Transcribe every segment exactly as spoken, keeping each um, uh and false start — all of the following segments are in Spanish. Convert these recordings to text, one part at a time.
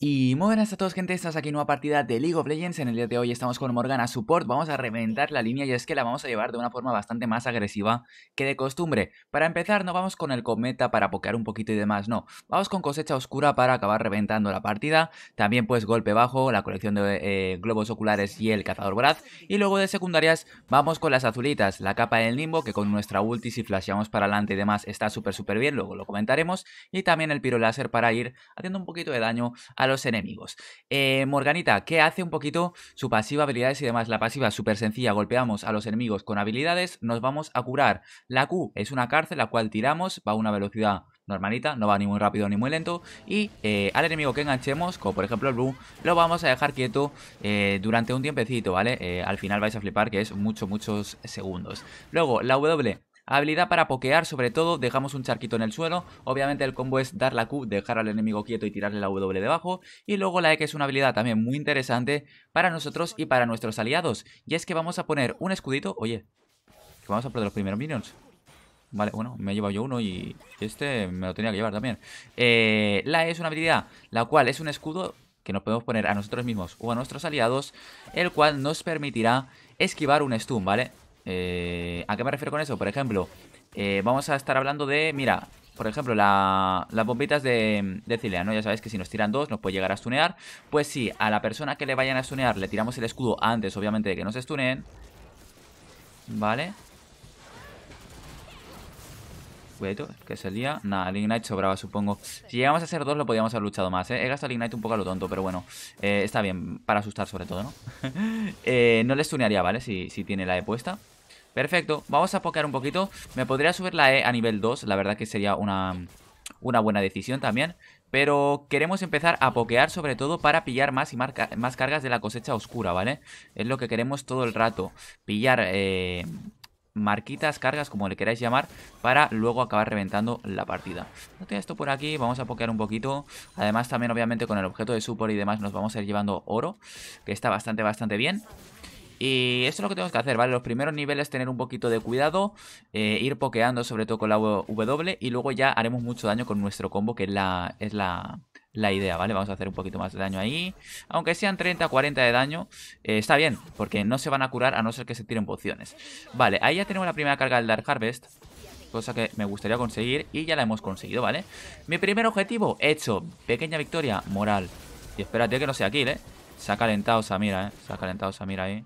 Y muy buenas a todos, gente, estamos aquí en nueva partida de League of Legends. En el día de hoy estamos con Morgana Support. Vamos a reventar la línea y es que la vamos a llevar de una forma bastante más agresiva que de costumbre. Para empezar no vamos con el cometa para pokear un poquito y demás, no. Vamos con Cosecha Oscura para acabar reventando la partida. También pues Golpe Bajo, la colección de eh, Globos Oculares y el Cazador Braz. Y luego de secundarias vamos con las azulitas, la capa del Nimbo, que con nuestra ulti si flasheamos para adelante y demás está súper súper bien, luego lo comentaremos. Y también el Piro Láser para ir haciendo un poquito de daño a los enemigos. eh, Morganita, ¿qué hace un poquito su pasiva, habilidades y demás? La pasiva súper sencilla, golpeamos a los enemigos con habilidades, nos vamos a curar. La Q es una cárcel, la cual tiramos, va a una velocidad normalita, no va ni muy rápido ni muy lento. Y eh, al enemigo que enganchemos, como por ejemplo el Blue, lo vamos a dejar quieto eh, durante un tiempecito, ¿vale? Eh, al final vais a flipar que es muchos, muchos segundos. Luego la W, habilidad para pokear, sobre todo, dejamos un charquito en el suelo. Obviamente el combo es dar la Q, dejar al enemigo quieto y tirarle la W debajo. Y luego la E, que es una habilidad también muy interesante para nosotros y para nuestros aliados. Y es que vamos a poner un escudito. Oye, que vamos a perder los primeros minions. Vale, bueno, me he llevado yo uno y este me lo tenía que llevar también. Eh, la E es una habilidad, la cual es un escudo que nos podemos poner a nosotros mismos o a nuestros aliados, el cual nos permitirá esquivar un stun, ¿vale? Eh, ¿A qué me refiero con eso? Por ejemplo, eh, vamos a estar hablando de, mira, por ejemplo, la, las bombitas de, de Zilean, ¿no? Ya sabéis que si nos tiran dos nos puede llegar a stunear. Pues si a la persona que le vayan a stunear le tiramos el escudo antes, obviamente, de que nos stuneen, ¿vale? Cuidado, que es el día. Nada, el Ignite sobraba, supongo. Si llegamos a ser dos lo podíamos haber luchado más, ¿eh? He gastado el Ignite un poco a lo tonto, pero bueno, eh, está bien, para asustar sobre todo, ¿no? eh, no le stunearía, ¿vale? Si, si tiene la E puesta. Perfecto, vamos a pokear un poquito. Me podría subir la E a nivel dos, la verdad que sería una, una buena decisión también. Pero queremos empezar a pokear sobre todo para pillar más y marca, más cargas de la Cosecha Oscura, ¿vale? Es lo que queremos todo el rato, pillar eh, marquitas, cargas, como le queráis llamar, para luego acabar reventando la partida. No tengo esto por aquí, vamos a pokear un poquito. Además también obviamente con el objeto de support y demás nos vamos a ir llevando oro, que está bastante bastante bien. Y esto es lo que tenemos que hacer, ¿vale? Los primeros niveles tener un poquito de cuidado, eh, ir pokeando sobre todo con la W, y luego ya haremos mucho daño con nuestro combo, que es la, es la, la idea, ¿vale? Vamos a hacer un poquito más de daño ahí. Aunque sean treinta, cuarenta de daño, eh, está bien, porque no se van a curar a no ser que se tiren pociones. Vale, ahí ya tenemos la primera carga del Dark Harvest, cosa que me gustaría conseguir, y ya la hemos conseguido, ¿vale? Mi primer objetivo hecho, pequeña victoria moral. Y espérate que no sea kill, ¿eh? Se ha calentado Samira, ¿eh? Se ha calentado Samira ahí.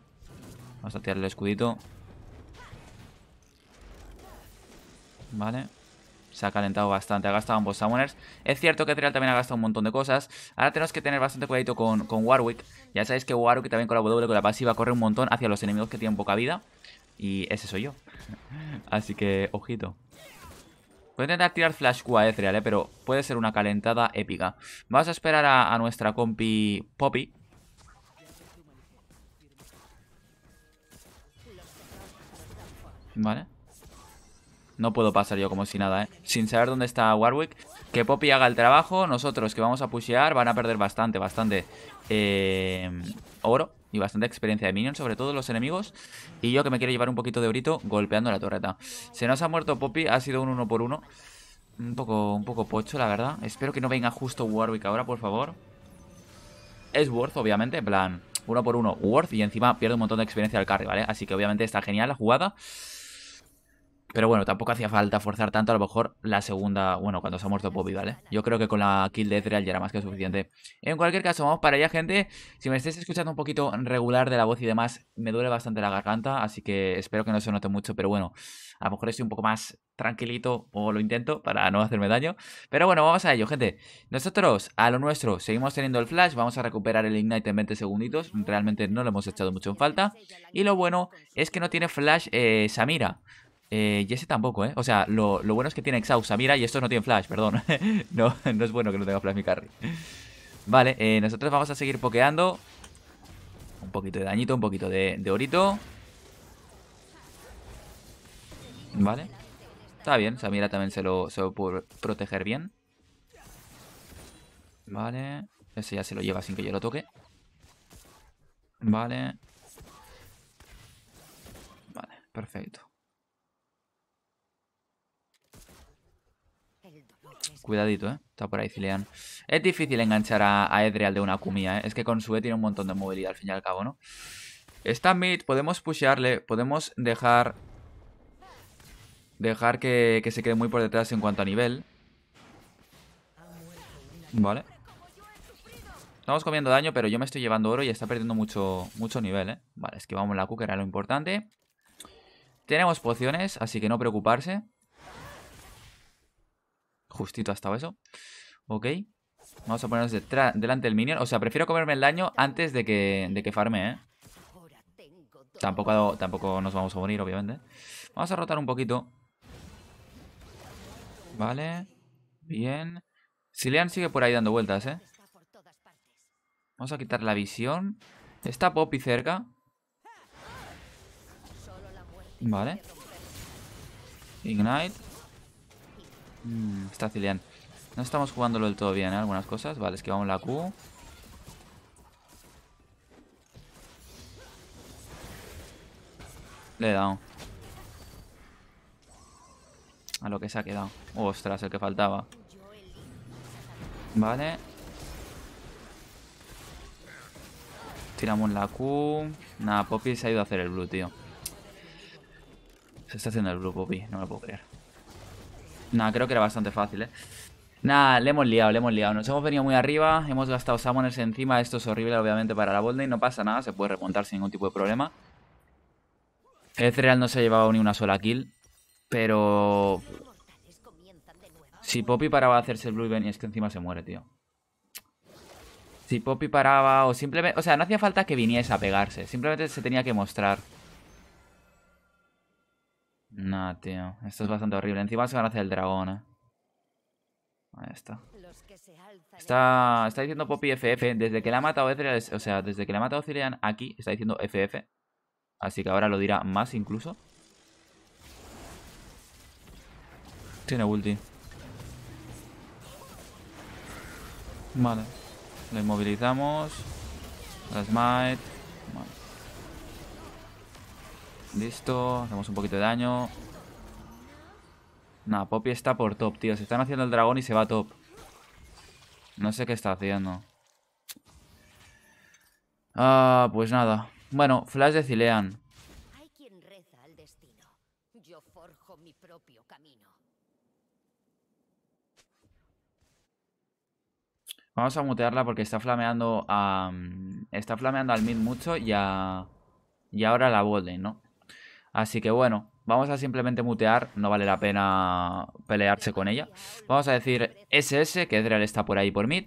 Vamos a tirar el escudito. Vale. Se ha calentado bastante. Ha gastado ambos summoners. Es cierto que Ezreal también ha gastado un montón de cosas. Ahora tenemos que tener bastante cuidadito con, con Warwick. Ya sabéis que Warwick también con la W, con la pasiva, corre un montón hacia los enemigos que tienen poca vida. Y ese soy yo. Así que, ojito. Voy a intentar tirar Flash Q a Ezreal, ¿eh? Pero puede ser una calentada épica. Vamos a esperar a, a nuestra compi Poppy. Vale. No puedo pasar yo como si nada, ¿eh? Sin saber dónde está Warwick. Que Poppy haga el trabajo. Nosotros que vamos a pushear van a perder bastante, bastante eh, oro y bastante experiencia de minions, sobre todo los enemigos. Y yo que me quiero llevar un poquito de orito golpeando la torreta. Se nos ha muerto Poppy. Ha sido un uno por uno. Un poco, un poco pocho, la verdad. Espero que no venga justo Warwick ahora, por favor. Es Worth, obviamente. En plan, uno por uno Worth. Y encima pierde un montón de experiencia al carry, ¿vale? Así que obviamente está genial la jugada. Pero bueno, tampoco hacía falta forzar tanto, a lo mejor la segunda, bueno, cuando se ha muerto Poppy, ¿vale? Yo creo que con la kill de Ezreal ya era más que suficiente. En cualquier caso, vamos para allá, gente. Si me estáis escuchando un poquito regular de la voz y demás, me duele bastante la garganta, así que espero que no se note mucho, pero bueno, a lo mejor estoy un poco más tranquilito, o lo intento para no hacerme daño. Pero bueno, vamos a ello, gente. Nosotros, a lo nuestro, seguimos teniendo el flash. Vamos a recuperar el Ignite en veinte segunditos. Realmente no lo hemos echado mucho en falta. Y lo bueno es que no tiene flash eh, Samira. Eh, y ese tampoco, ¿eh? O sea, lo, lo bueno es que tiene Exhaust, Samira, y estos no tienen flash, perdón. no, no es bueno que no tenga flash mi carry. Vale, eh, nosotros vamos a seguir pokeando. Un poquito de dañito, un poquito de, de orito. Vale. Está bien, Samira también se lo, se lo puede proteger bien. Vale. Ese ya se lo lleva sin que yo lo toque. Vale. Vale, perfecto. Cuidadito, ¿eh? Está por ahí Zilean. Es difícil enganchar a, a Ezreal de una Kumiya, ¿eh? Es que con su E tiene un montón de movilidad al fin y al cabo, ¿no? Está mid, podemos pushearle, podemos dejar... Dejar que, que se quede muy por detrás en cuanto a nivel. Vale. Estamos comiendo daño, pero yo me estoy llevando oro y está perdiendo mucho, mucho nivel, ¿eh? Vale, esquivamos la Q, que era lo importante. Tenemos pociones, así que no preocuparse. Justito ha estado eso. Ok. Vamos a ponernos detrás, delante del minion. O sea, prefiero comerme el daño antes de que, de que farme, ¿eh? Tampoco, tampoco nos vamos a morir, obviamente. Vamos a rotar un poquito. Vale. Bien. Zilean sigue por ahí dando vueltas, ¿eh? Vamos a quitar la visión. Está Poppy cerca. Vale. Ignite. Mm, está Zilean. No estamos jugándolo del todo bien, ¿eh? Algunas cosas. Vale, esquivamos la Q. Le he dado. A lo que se ha quedado. Ostras, el que faltaba. Vale. Tiramos la Q. Nada, Poppy se ha ido a hacer el blue, tío. Se está haciendo el blue, Poppy. No me lo puedo creer. Nada, creo que era bastante fácil, eh. Nada, le hemos liado, le hemos liado. Nos hemos venido muy arriba. Hemos gastado summoners encima. Esto es horrible, obviamente, para la botlane. No pasa nada. Se puede remontar sin ningún tipo de problema. Ezreal no se ha llevado ni una sola kill. Pero... si Poppy paraba a hacerse el blue, y es que encima se muere, tío. Si Poppy paraba o simplemente... O sea, no hacía falta que viniese a pegarse. Simplemente se tenía que mostrar. Nah, tío. Esto es bastante horrible. Encima se van a hacer el dragón, eh. Ahí está. Está, está diciendo Poppy F F. Desde que le ha matado Ezreal... O sea, desde que le ha matado Zilean aquí, está diciendo F F. Así que ahora lo dirá más incluso. Tiene ulti. Vale. Lo inmovilizamos. La smite. Vale. Listo. Hacemos un poquito de daño. Nah, Poppy está por top, tío. Se están haciendo el dragón y se va top. No sé qué está haciendo. Ah, pues nada. Bueno, flash de Zilean. Hay quien reza al destino. Yo forjo mi propio camino. Vamos a mutearla porque está flameando a... Está flameando al mid mucho y a... Y ahora a la botlane, ¿no? Así que bueno, vamos a simplemente mutear. No vale la pena pelearse con ella. Vamos a decir S S, que Ezreal está por ahí por mid.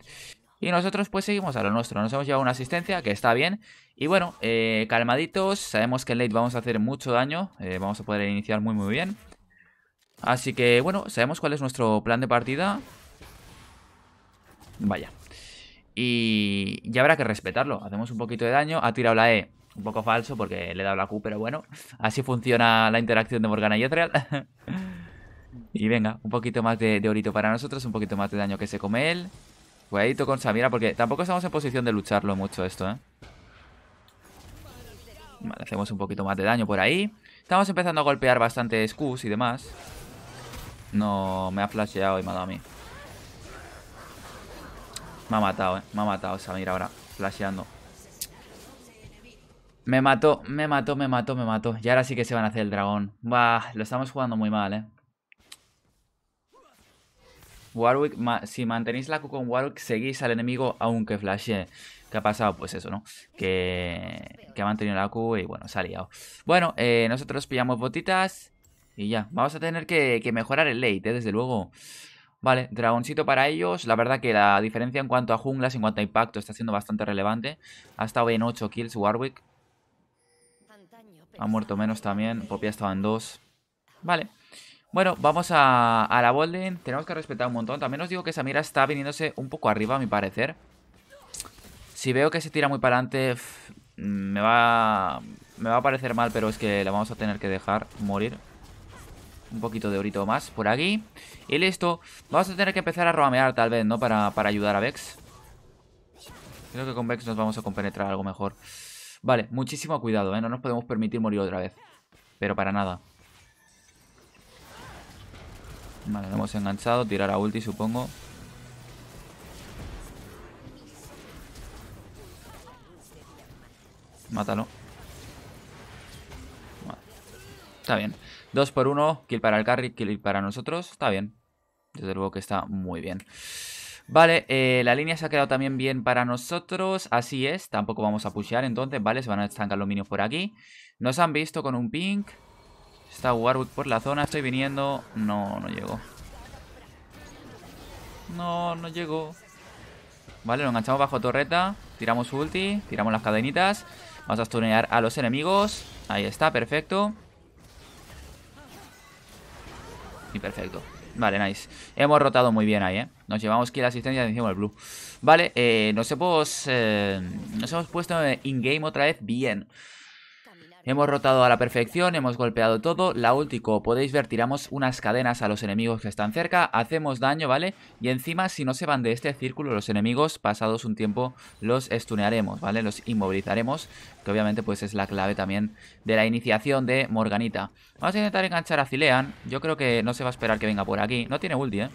Y nosotros pues seguimos a lo nuestro. Nos hemos llevado una asistencia, que está bien. Y bueno, eh, calmaditos. Sabemos que en late vamos a hacer mucho daño. Eh, vamos a poder iniciar muy muy bien. Así que bueno, sabemos cuál es nuestro plan de partida. Vaya. Y ya habrá que respetarlo. Hacemos un poquito de daño. Ha tirado la E. Un poco falso porque le he dado la Q, pero bueno. Así funciona la interacción de Morgana y Ezreal. Y venga, un poquito más de, de orito para nosotros. Un poquito más de daño que se come él. Cuidadito con Samira porque tampoco estamos en posición de lucharlo mucho esto, ¿eh? Vale, hacemos un poquito más de daño por ahí. Estamos empezando a golpear bastantes Qs y demás. No, me ha flasheado y me ha dado a mí. Me ha matado, eh. Me ha matado Samira ahora. Flasheando. Me mató, me mató, me mató, me mató. Y ahora sí que se van a hacer el dragón. Bah, lo estamos jugando muy mal, eh. Warwick, ma si mantenéis la Q con Warwick, seguís al enemigo aunque flashee. ¿Qué ha pasado? Pues eso, ¿no? Que, que ha mantenido la Q y bueno, se ha liado. Bueno, eh, nosotros pillamos botitas y ya. Vamos a tener que, que mejorar el late, ¿eh? Desde luego. Vale, dragoncito para ellos. La verdad que la diferencia en cuanto a junglas, en cuanto a impacto, está siendo bastante relevante. Ha estado en ocho kills Warwick. Ha muerto menos también. Poppy ha estado en dos. Vale. Bueno, vamos a, a la botlane. Tenemos que respetar un montón. También os digo que Samira está viniéndose un poco arriba, a mi parecer. Si veo que se tira muy para adelante, me va, me va a parecer mal, pero es que la vamos a tener que dejar morir. Un poquito de orito más por aquí. Y listo. Vamos a tener que empezar a roamear tal vez, ¿no? Para, para ayudar a Vex. Creo que con Vex nos vamos a compenetrar algo mejor. Vale, muchísimo cuidado, ¿eh? No nos podemos permitir morir otra vez. Pero para nada. Vale, lo hemos enganchado. Tirar a ulti, supongo. Mátalo. Vale. Está bien. dos por uno. Kill para el carry, kill para nosotros. Está bien. Desde luego que está muy bien. Vale, eh, la línea se ha quedado también bien para nosotros. Así es, tampoco vamos a pushear entonces, ¿vale? Se van a estancar los minions por aquí. Nos han visto con un pink. Está Warwick por la zona, estoy viniendo. No, no llego. No, no llego. Vale, lo enganchamos bajo torreta. Tiramos ulti, tiramos las cadenitas. Vamos a stunear a los enemigos. Ahí está, perfecto. Y perfecto. Vale, nice. Hemos rotado muy bien ahí, ¿eh? Nos llevamos aquí la asistencia y encima el blue. Vale, eh, nos hemos eh, nos hemos puesto in-game otra vez bien. Hemos rotado a la perfección, hemos golpeado todo. La ulti, como podéis ver, tiramos unas cadenas a los enemigos que están cerca. Hacemos daño, ¿vale? Y encima, si no se van de este círculo los enemigos, pasados un tiempo los stunearemos, ¿vale? Los inmovilizaremos, que obviamente pues es la clave también de la iniciación de Morganita. Vamos a intentar enganchar a Zilean. Yo creo que no se va a esperar que venga por aquí. No tiene ulti, ¿eh?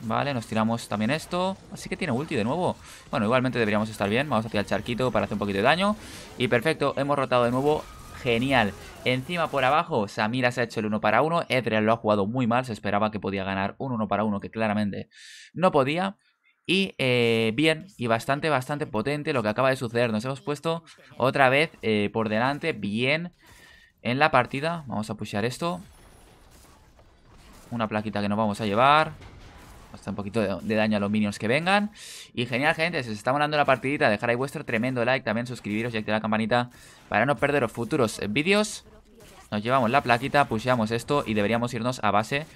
Vale, nos tiramos también esto. Así que tiene ulti de nuevo. Bueno, igualmente deberíamos estar bien. Vamos hacia el charquito para hacer un poquito de daño. Y perfecto, hemos rotado de nuevo. Genial. Encima por abajo, Samira se ha hecho el uno para uno. Ezreal lo ha jugado muy mal. Se esperaba que podía ganar un uno para uno, que claramente no podía. Y eh, bien, y bastante, bastante potente lo que acaba de suceder. Nos hemos puesto otra vez eh, por delante, bien en la partida. Vamos a pushear esto. Una plaquita que nos vamos a llevar. Hasta un poquito de, de daño a los minions que vengan. Y genial, gente, si os está molando la partidita, dejar ahí vuestro tremendo like, también suscribiros y activar la campanita para no perderos futuros vídeos. Nos llevamos la plaquita, pusheamos esto y deberíamos irnos a base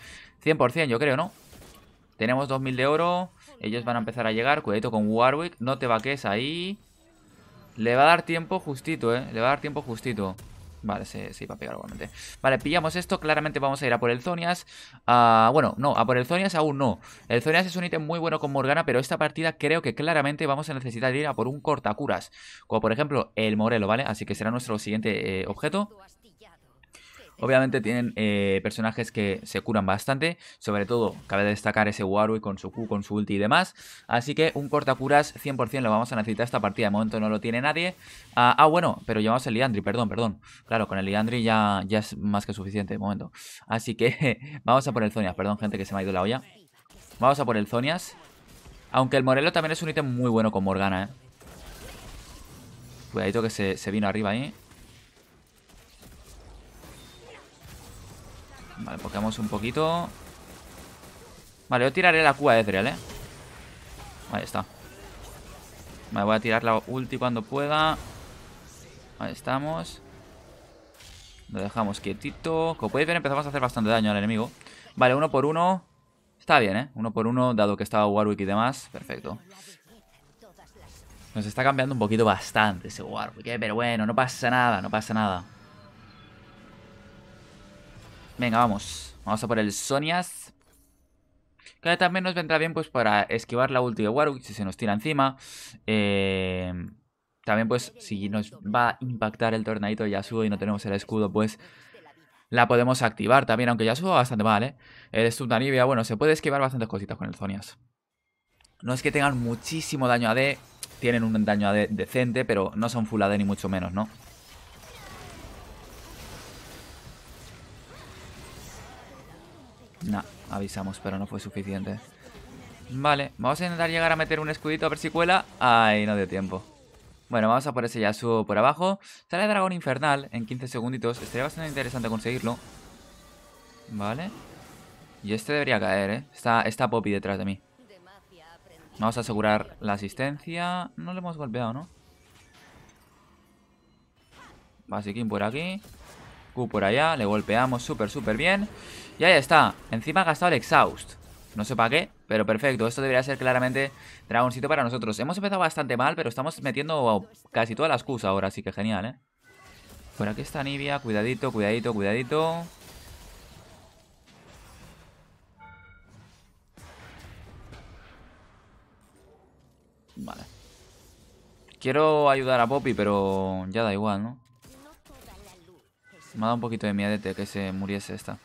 cien por cien, yo creo, ¿no? Tenemos dos mil de oro, ellos van a empezar a llegar. Cuidadito con Warwick, no te vaques ahí. Le va a dar tiempo justito, ¿eh? Le va a dar tiempo justito. Vale, se, se iba a pegar igualmente. Vale, pillamos esto, claramente vamos a ir a por el Zhonya's. uh, Bueno, no, a por el Zhonya's aún no. El Zhonya's es un ítem muy bueno con Morgana, pero esta partida creo que claramente vamos a necesitar ir a por un cortacuras, como por ejemplo el Morelo, ¿vale? Así que será nuestro siguiente eh, objeto. Obviamente tienen eh, personajes que se curan bastante. Sobre todo, cabe destacar ese Warwick con su Q, con su ulti y demás. Así que un cortacuras cien por cien lo vamos a necesitar esta partida. De momento no lo tiene nadie. Ah, ah bueno, pero llevamos el Liandry, perdón, perdón. Claro, con el Liandry ya, ya es más que suficiente de momento. Así que vamos a por el Zhonya's. Perdón, gente, que se me ha ido la olla. Vamos a por el Zhonya's. Aunque el Morelo también es un ítem muy bueno con Morgana, ¿eh? Cuidadito que se, se vino arriba ahí. Vale, pokemos un poquito. Vale, yo tiraré la Q a Ezreal, ¿eh? Ahí está. Vale, voy a tirar la ulti cuando pueda. Ahí estamos. Lo dejamos quietito. Como podéis ver, empezamos a hacer bastante daño al enemigo. Vale, uno por uno. Está bien, ¿eh? Uno por uno, dado que estaba Warwick y demás. Perfecto. Nos está cambiando un poquito bastante ese Warwick, ¿eh? Pero bueno, no pasa nada, no pasa nada. Venga, vamos. Vamos a por el Zhonya's, que también nos vendrá bien pues para esquivar la ulti de Warwick si se nos tira encima. Eh, también pues si nos va a impactar el tornadito de Yasuo y no tenemos el escudo, pues la podemos activar también. Aunque Yasuo va bastante mal, ¿eh? El stun de Anivia, bueno, se puede esquivar bastantes cositas con el Zhonya's. No es que tengan muchísimo daño A D. Tienen un daño A D decente, pero no son full A D ni mucho menos, ¿no? Nah, avisamos, pero no fue suficiente. Vale, vamos a intentar llegar a meter un escudito a ver si cuela. Ay, no dio tiempo. Bueno, vamos a por ese Yasuo por abajo. Sale Dragón Infernal en quince segunditos. Estaría bastante interesante conseguirlo. Vale. Y este debería caer, ¿eh? Está, está Poppy detrás de mí. Vamos a asegurar la asistencia. No le hemos golpeado, ¿no? Basiquín por aquí. Q por allá. Le golpeamos súper, súper bien. Y ahí está, encima ha gastado el exhaust. No sé para qué, pero perfecto. Esto debería ser claramente dragoncito para nosotros. Hemos empezado bastante mal, pero estamos metiendo casi todas las Qs ahora, así que genial, ¿eh? Por aquí está Anivia, cuidadito, cuidadito, cuidadito. Vale. Quiero ayudar a Poppy, pero ya da igual, ¿no? Me ha dado un poquito de miedete que se muriese esta.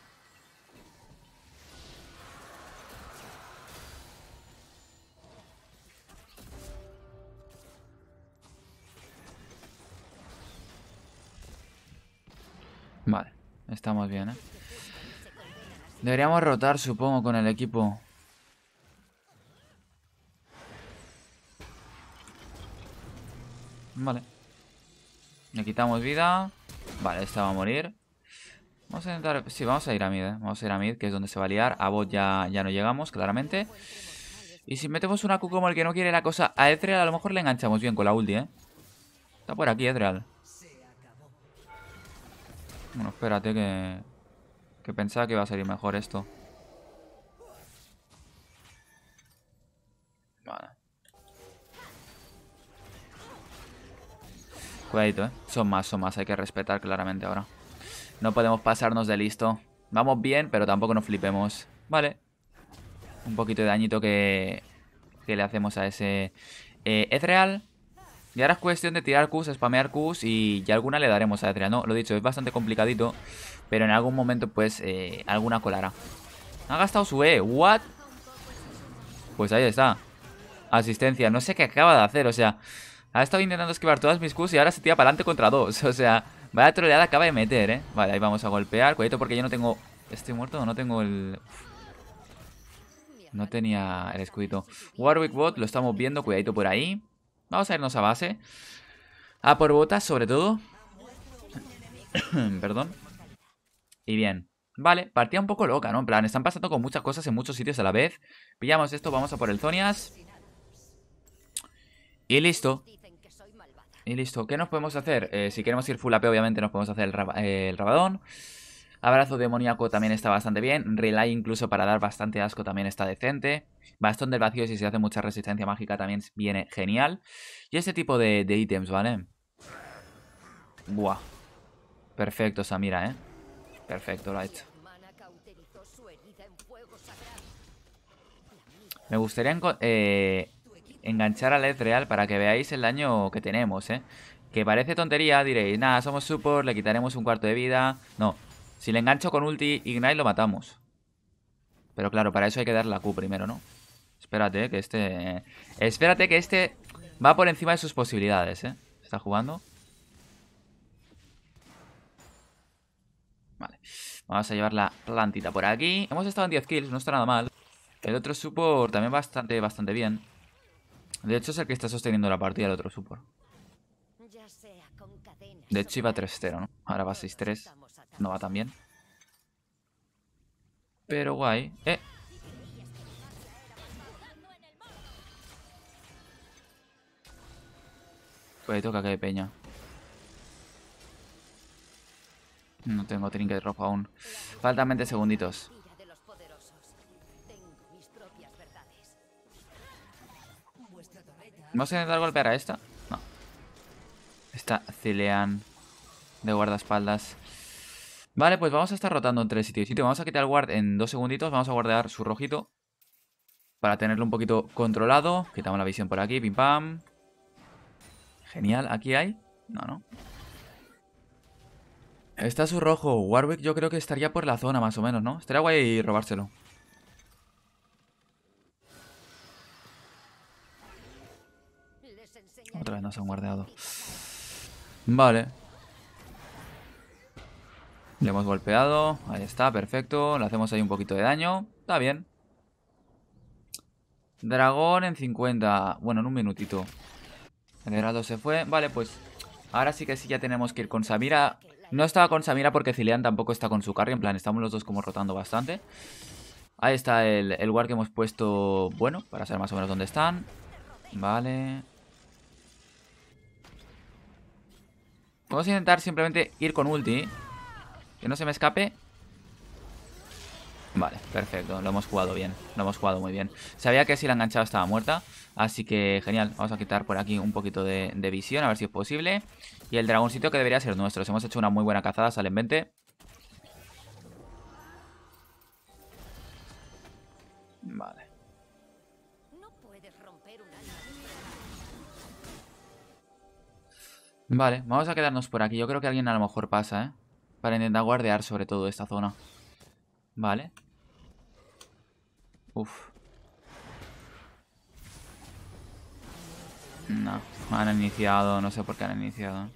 Vale, estamos bien, ¿eh? Deberíamos rotar, supongo, con el equipo. Vale. Le quitamos vida. Vale, esta va a morir. Vamos a intentar... Sí, vamos a ir a mid, ¿eh? Vamos a ir a mid, que es donde se va a liar. A bot ya, ya no llegamos, claramente. Y si metemos una Q como el que no quiere la cosa a Ezreal, a lo mejor le enganchamos bien con la ulti, ¿eh? Está por aquí Ezreal. Bueno, espérate que... Que pensaba que iba a salir mejor esto. Vale. Cuidadito, eh. Son más, son más. Hay que respetar claramente ahora. No podemos pasarnos de listo. Vamos bien, pero tampoco nos flipemos. Vale. Un poquito de dañito que, que le hacemos a ese eh, Ezreal. Y ahora es cuestión de tirar Qs, spamear Qs y, y alguna le daremos a Ezreal, ¿no? Lo dicho, es bastante complicadito. Pero en algún momento, pues, eh, alguna colará. Ha gastado su E. ¿What? Pues ahí está. Asistencia. No sé qué acaba de hacer, o sea... Ha estado intentando esquivar todas mis Qs y ahora se tira para adelante contra dos. O sea, vaya troleada acaba de meter, ¿eh? Vale, ahí vamos a golpear. Cuidado porque yo no tengo... ¿Estoy muerto o no tengo el...? Uf. No tenía el escudito. Warwick bot, lo estamos viendo. Cuidadito por ahí. Vamos a irnos a base. A por botas, sobre todo. Perdón. Y bien, vale, partida un poco loca, ¿no? En plan, están pasando con muchas cosas en muchos sitios a la vez. Pillamos esto, vamos a por el Zhonya's. Y listo. Y listo, ¿qué nos podemos hacer? Eh, si queremos ir full A P, obviamente nos podemos hacer el, rab eh, el Rabadón. Abrazo Demoníaco también está bastante bien. Relay incluso para dar bastante asco también está decente. Bastón del Vacío, si se hace mucha resistencia mágica, también viene genial. Y este tipo de, de ítems, ¿vale? Buah. Perfecto, Samira, ¿eh? Perfecto, lo ha hecho. Me gustaría en, eh, enganchar al Ezreal para que veáis el daño que tenemos, ¿eh? Que parece tontería, diréis, nada, somos support, le quitaremos un cuarto de vida. No, si le engancho con ulti, Ignite lo matamos. Pero claro, para eso hay que dar la Q primero, ¿no? Espérate que este... Espérate que este va por encima de sus posibilidades, ¿eh? Está jugando... Vale, vamos a llevar la plantita por aquí. Hemos estado en diez kills, no está nada mal. El otro support también bastante, bastante bien. De hecho es el que está sosteniendo la partida, el otro support. De hecho iba tres cero, ¿no? Ahora va seis tres, no va tan bien. Pero guay. Eh Pues toca que de peña. No tengo trinket rojo aún. Faltan veinte segunditos. ¿Vamos a intentar golpear a esta? No. Esta Zilean de guardaespaldas. Vale, pues vamos a estar rotando entre sitio y sitio. Vamos a quitar el guard en dos segunditos. Vamos a guardar su rojito para tenerlo un poquito controlado. Quitamos la visión por aquí. Pim pam. Genial. ¿Aquí hay? No, no. Está su rojo. Warwick yo creo que estaría por la zona más o menos, ¿no? Estaría guay robárselo. Otra vez nos han guardado. Vale. Le hemos golpeado. Ahí está, perfecto. Le hacemos ahí un poquito de daño. Está bien. Dragón en cincuenta. Bueno, en un minutito. El heraldo se fue. Vale, pues ahora sí que sí ya tenemos que ir con Samira... No estaba con Samira porque Zilean tampoco está con su carry. En plan, estamos los dos como rotando bastante. Ahí está el, el guard que hemos puesto. Bueno, para saber más o menos dónde están. Vale. Vamos a intentar simplemente ir con ulti. Que no se me escape. Vale, perfecto. Lo hemos jugado bien. Lo hemos jugado muy bien. Sabía que si la enganchaba estaba muerta. Así que genial. Vamos a quitar por aquí un poquito de, de visión. A ver si es posible. Y el dragoncito que debería ser nuestro. Hemos hecho una muy buena cazada. Salen veinte. Vale. Vale, vamos a quedarnos por aquí. Yo creo que alguien a lo mejor pasa, ¿eh? Para intentar guardear sobre todo esta zona. Vale. Uf. No, han iniciado, no sé por qué han iniciado.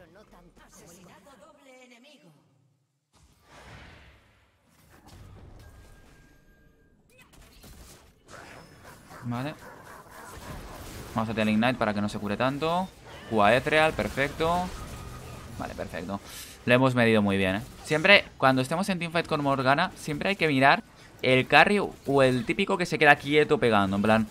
Vale. Vamos a tener Ignite para que no se cure tanto. Cuba Ezreal, perfecto. Vale, perfecto. Lo hemos medido muy bien, ¿eh? Siempre, cuando estemos en teamfight con Morgana, siempre hay que mirar el carry o el típico que se queda quieto pegando. En plan,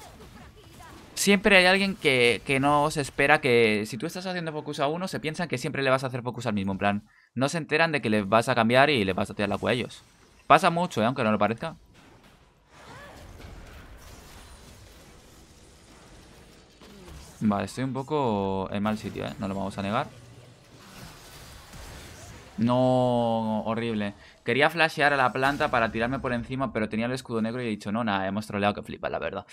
siempre hay alguien que, que no se espera que... Si tú estás haciendo focus a uno, se piensan que siempre le vas a hacer focus al mismo. En plan, no se enteran de que les vas a cambiar y les vas a tirar la cueva a ellos. Pasa mucho, ¿eh? Aunque no lo parezca. Vale, estoy un poco en mal sitio, ¿eh? No lo vamos a negar. No, horrible. Quería flashear a la planta para tirarme por encima, pero tenía el escudo negro y he dicho, no, nada, hemos troleado que flipa, la verdad.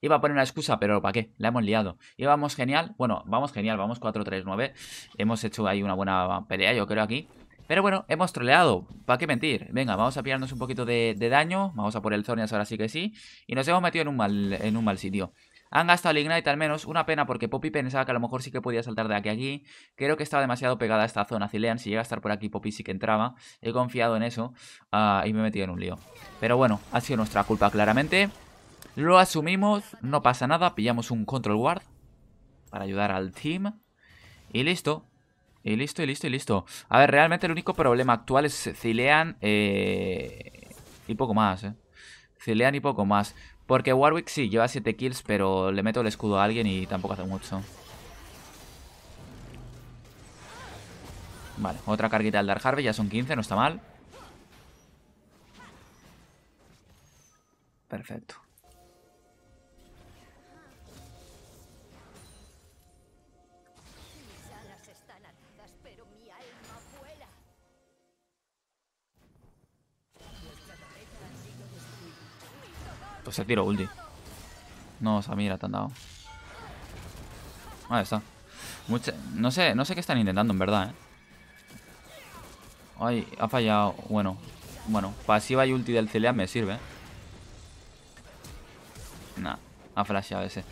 Iba a poner una excusa, pero ¿para qué? La hemos liado. Íbamos genial, bueno, vamos genial, vamos cuatro tres nueve. Hemos hecho ahí una buena pelea, yo creo, aquí. Pero bueno, hemos troleado, ¿para qué mentir? Venga, vamos a pillarnos un poquito de, de daño. Vamos a por el Zhonya's ahora sí que sí. Y nos hemos metido en un mal, en un mal sitio. Han gastado el Ignite al menos, una pena porque Poppy pensaba que a lo mejor sí que podía saltar de aquí a aquí. Creo que estaba demasiado pegada a esta zona Zilean, si llega a estar por aquí Poppy sí que entraba. He confiado en eso uh, y me he metido en un lío. Pero bueno, ha sido nuestra culpa claramente. Lo asumimos, no pasa nada, pillamos un Control Ward para ayudar al team. Y listo, y listo, y listo, y listo. A ver, realmente el único problema actual es Zilean eh... y poco más, eh. Zilean y poco más. Porque Warwick sí, lleva siete kills, pero le meto el escudo a alguien y tampoco hace mucho. Vale, otra carguita al Dark Harvey, ya son quince, no está mal. Perfecto. Pues se tiro ulti. No, Samira, te han dado. Ahí está. Mucha... No sé, no sé qué están intentando, en verdad, ¿eh? Ay, ha fallado. Bueno, bueno, pasiva y ulti del Zilean me sirve, ¿eh? Nah, ha flasheado ese.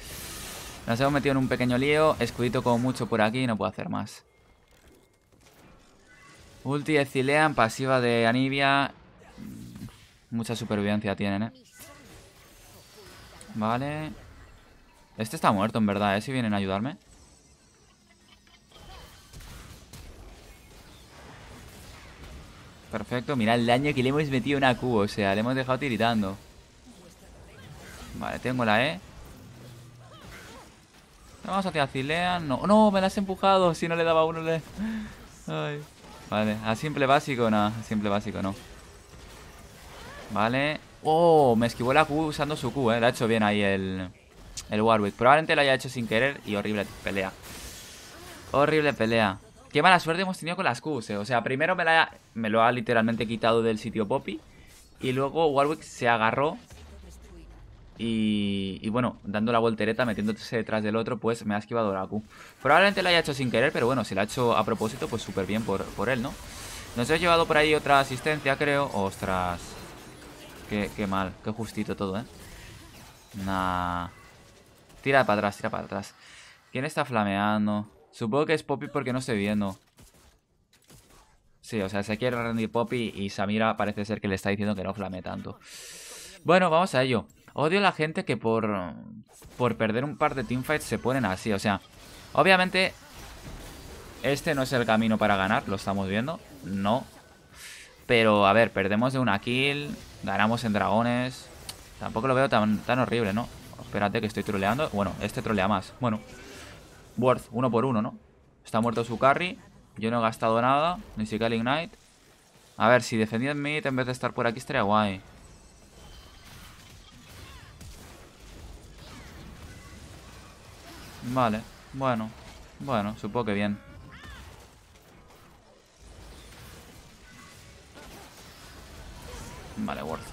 Nos hemos metido en un pequeño lío. Escudito como mucho por aquí, no puedo hacer más. Ulti de Zilean, pasiva de Anivia. Mucha supervivencia tienen, ¿eh? Vale. Este está muerto, en verdad, ¿eh? Si vienen a ayudarme. Perfecto, mira el daño que le hemos metido en A Q. O sea, le hemos dejado tiritando. Vale, tengo la E. Vamos hacia Zilean. No, no, me la has empujado. Si no le daba uno le... Ay. Vale, a simple básico, nada. A simple básico, no. Vale. Oh, me esquivó la Q usando su Q, eh. La ha hecho bien ahí el, el Warwick. Probablemente lo haya hecho sin querer y horrible pelea. Horrible pelea. Qué mala suerte hemos tenido con las Qs, eh. O sea, primero me, la, me lo ha literalmente quitado del sitio Poppy. Y luego Warwick se agarró. Y, y bueno, dando la voltereta, metiéndose detrás del otro, pues me ha esquivado la Q. Probablemente lo haya hecho sin querer, pero bueno, si la ha hecho a propósito, pues súper bien por, por él, ¿no? Nos he llevado por ahí otra asistencia, creo. Ostras... Qué, qué mal, qué justito todo, ¿eh? Nah. Tira para atrás, tira para atrás. ¿Quién está flameando? Supongo que es Poppy porque no estoy viendo. Sí, o sea, se quiere rendir Poppy y Samira parece ser que le está diciendo que no flamee tanto. Bueno, vamos a ello. Odio a la gente que por, por perder un par de teamfights se ponen así. O sea, obviamente este no es el camino para ganar, lo estamos viendo. No. Pero, a ver, perdemos de una kill... Ganamos en dragones. Tampoco lo veo tan, tan horrible, ¿no? Espérate que estoy troleando. Bueno, este trolea más. Bueno. Worth, uno por uno, ¿no? Está muerto su carry. Yo no he gastado nada. Ni siquiera el Ignite. A ver, si defendía en mid en vez de estar por aquí estaría guay. Vale. Bueno. Bueno, supongo que bien. Vale, Worth.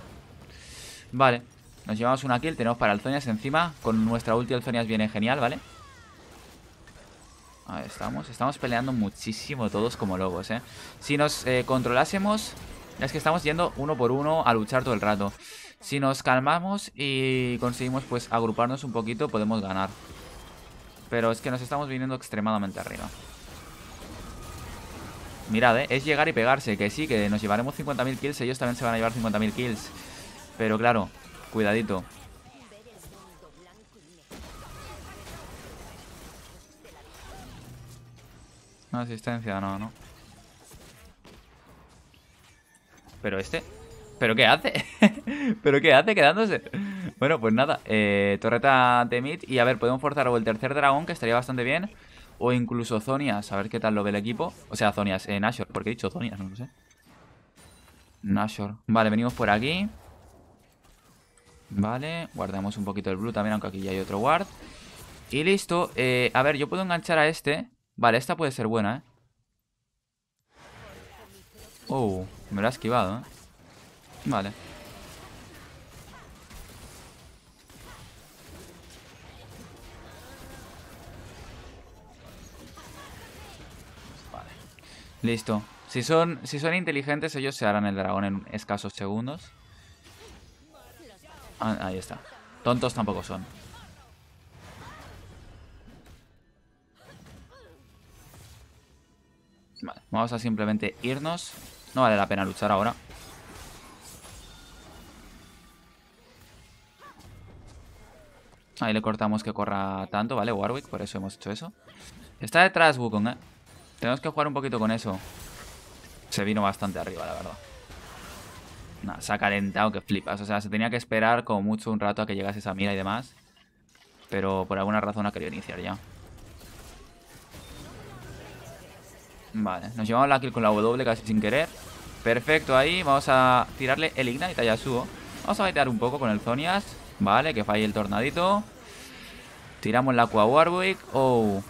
Vale, nos llevamos una kill. Tenemos para el Zhonya's encima. Con nuestra ulti el Zhonya's viene genial, ¿vale? Ahí estamos. Estamos peleando muchísimo todos como lobos, ¿eh? Si nos eh, controlásemos... Es que estamos yendo uno por uno a luchar todo el rato. Si nos calmamos y conseguimos pues agruparnos un poquito, podemos ganar. Pero es que nos estamos viniendo extremadamente arriba. Mirad, ¿eh? Es llegar y pegarse. Que sí, que nos llevaremos cincuenta mil kills. Ellos también se van a llevar cincuenta mil kills. Pero claro, cuidadito. Una asistencia, no, no. Pero este... ¿Pero qué hace? ¿Pero qué hace quedándose? Bueno, pues nada, eh, torreta de mid. Y a ver, podemos forzar o el tercer dragón, que estaría bastante bien, o incluso Zhonya's, a ver qué tal lo ve el equipo. O sea, Zhonya's, eh, Nashor, porque he dicho Zhonya's, no lo sé. Nashor, vale, venimos por aquí. Vale, guardamos un poquito el blue también, aunque aquí ya hay otro ward. Y listo, eh, a ver, yo puedo enganchar a este. Vale, esta puede ser buena, eh. Oh, me lo ha esquivado, eh. Vale. Vale. Listo. Si son, si son inteligentes, ellos se harán el dragón en escasos segundos. Ah, ahí está. Tontos tampoco son. Vale. Vamos a simplemente irnos. No vale la pena luchar ahora. Ahí le cortamos que corra tanto, ¿vale? Warwick, por eso hemos hecho eso. Está detrás Wukong, ¿eh? Tenemos que jugar un poquito con eso. Se vino bastante arriba, la verdad. Nah, se ha calentado que flipas. O sea, se tenía que esperar como mucho un rato a que llegase Samira y demás. Pero por alguna razón ha querido iniciar ya. Vale, nos llevamos la kill con la W casi sin querer. Perfecto, ahí. Vamos a tirarle el Ignite a Yasuo. Vamos a baitear un poco con el Zhonya's. Vale, que falle el tornadito. Tiramos la Aqua Warwick. Oh.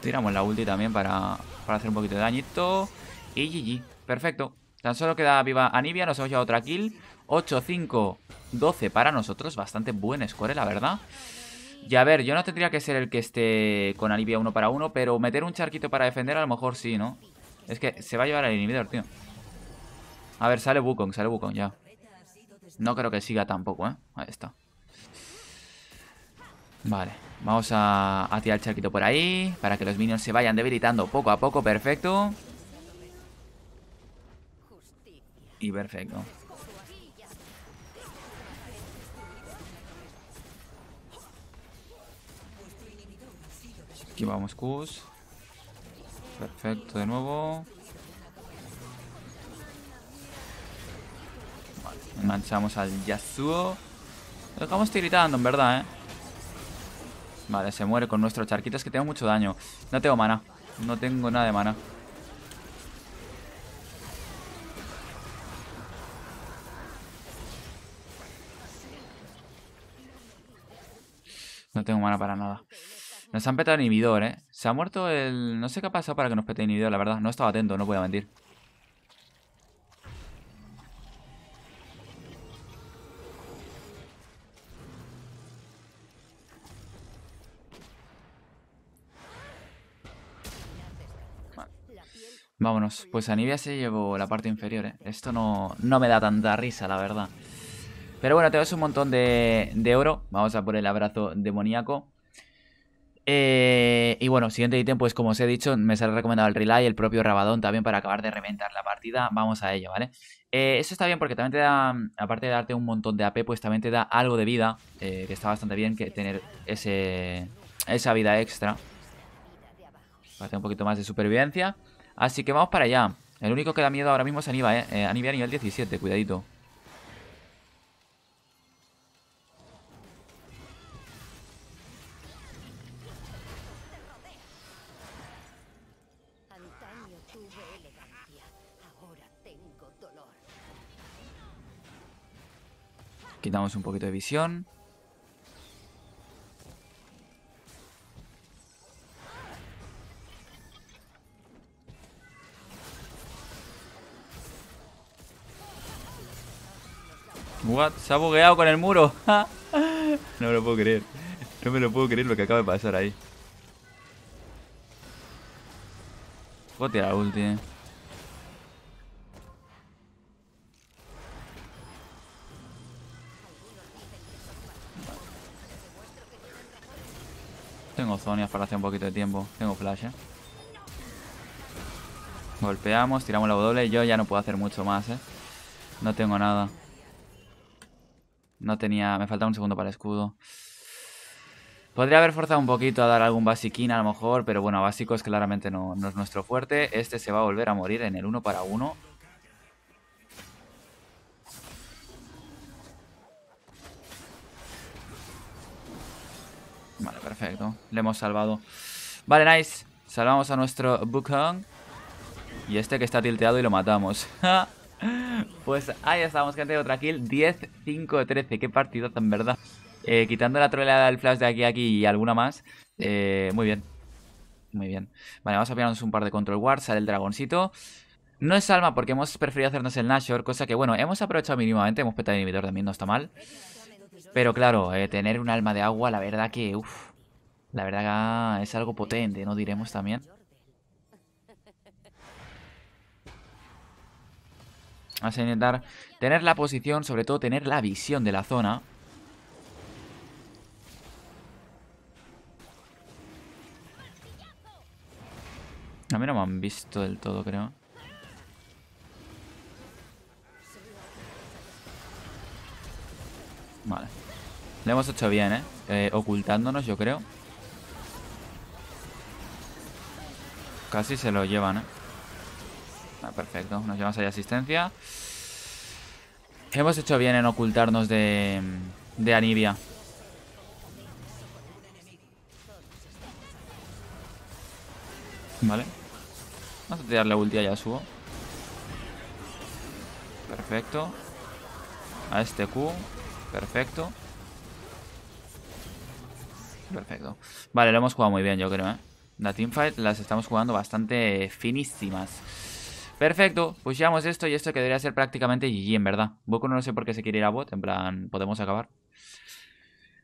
Tiramos la ulti también para, para hacer un poquito de dañito. Y G G. Perfecto. Tan solo queda viva Anivia. Nos hemos llevado otra kill. ocho, cinco, doce para nosotros. Bastante buen score, la verdad. Y a ver, yo no tendría que ser el que esté con Anivia uno para uno. Pero meter un charquito para defender a lo mejor sí, ¿no? Es que se va a llevar al inhibidor, tío. A ver, sale Wukong. Sale Wukong ya. No creo que siga tampoco, ¿eh? Ahí está. Vale. Vamos a, a tirar el charquito por ahí, para que los minions se vayan debilitando poco a poco. Perfecto. Y perfecto. Aquí vamos, Qs. Perfecto, de nuevo. Enganchamos al Yasuo. Lo dejamos tiritando, en verdad, eh. Vale, se muere con nuestro charquito. Es que tengo mucho daño. No tengo mana. No tengo nada de mana. No tengo mana para nada. Nos han petado el inhibidor, eh. Se ha muerto el... No sé qué ha pasado para que nos pete el inhibidor, la verdad. No estaba atento, no voy a mentir. Vámonos, pues Anivia se llevó la parte inferior, ¿eh? Esto no, no me da tanta risa, la verdad. Pero bueno, tenemos un montón de, de oro. Vamos a por el abrazo demoníaco. Eh, y bueno, siguiente ítem, pues como os he dicho, me sale recomendado el Relay, el propio Rabadón también para acabar de reventar la partida. Vamos a ello, ¿vale? Eh, eso está bien porque también te da, aparte de darte un montón de A P, pues también te da algo de vida. Eh, que está bastante bien que tener ese, esa vida extra. Para tener un poquito más de supervivencia. Así que vamos para allá. El único que da miedo ahora mismo es Anivia, ¿eh? eh Anivia a nivel diecisiete, cuidadito. Quitamos un poquito de visión. What? Se ha bugueado con el muro. No me lo puedo creer. No me lo puedo creer lo que acaba de pasar ahí. Puedo tirar la ulti, eh. Tengo Zhonya's para hacer un poquito de tiempo. Tengo flash, eh. Golpeamos, tiramos la W. Yo ya no puedo hacer mucho más, eh. No tengo nada. No tenía... Me faltaba un segundo para el escudo. Podría haber forzado un poquito a dar algún basiquín a lo mejor, pero bueno, a básicos claramente no, no es nuestro fuerte. Este se va a volver a morir en el uno para uno. Vale, perfecto. Le hemos salvado. Vale, nice. Salvamos a nuestro Wukong. Y este que está tilteado y lo matamos. Pues ahí estamos, gente. Otra kill. diez, cinco, trece. Qué partidazo, en verdad. Eh, quitando la troleada del flash de aquí a aquí y alguna más. Eh, muy bien. Muy bien. Vale, vamos a pillarnos un par de control wards. Sale el dragoncito. No es alma porque hemos preferido hacernos el Nashor. Cosa que, bueno, hemos aprovechado mínimamente. Hemos petado el inhibidor también, no está mal. Pero claro, eh, tener un alma de agua, la verdad que, uff, la verdad que es algo potente, ¿no? Diremos también. Vamos a intentar tener la posición, sobre todo tener la visión de la zona. A mí no me han visto del todo, creo. Vale. Lo hemos hecho bien, ¿eh? ¿eh? Ocultándonos, yo creo. Casi se lo llevan, ¿eh? Ah, perfecto. Nos llevamos ahí asistencia. Hemos hecho bien en ocultarnos de, de Anivia. Vale. Vamos a tirar la ulti a Yasuo. Perfecto. A este Q. Perfecto. Perfecto. Vale, lo hemos jugado muy bien, yo creo, ¿eh? La teamfight las estamos jugando bastante finísimas. Perfecto. Pues llevamos esto y esto que debería ser prácticamente G G, en verdad. Boku no sé por qué se quiere ir a bot. En plan, podemos acabar.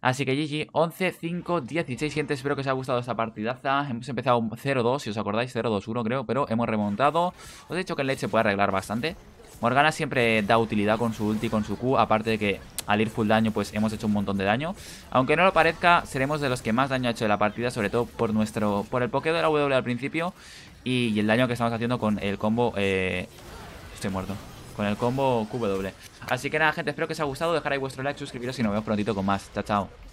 Así que G G. once, cinco, dieciséis, gente. Espero que os haya gustado esta partidaza. Hemos empezado cero dos, si os acordáis. cero dos uno, creo. Pero hemos remontado. Os he dicho que el late se puede arreglar bastante. Morgana siempre da utilidad con su ulti, con su Q. Aparte de que al ir full daño, pues hemos hecho un montón de daño. Aunque no lo parezca, seremos de los que más daño ha hecho de la partida. Sobre todo por nuestro por el pokeo de la W al principio. Y, y el daño que estamos haciendo con el combo... Eh, estoy muerto. Con el combo Q W. Así que nada, gente. Espero que os haya gustado. Dejar ahí vuestro like, suscribiros y nos vemos prontito con más. Chao, chao.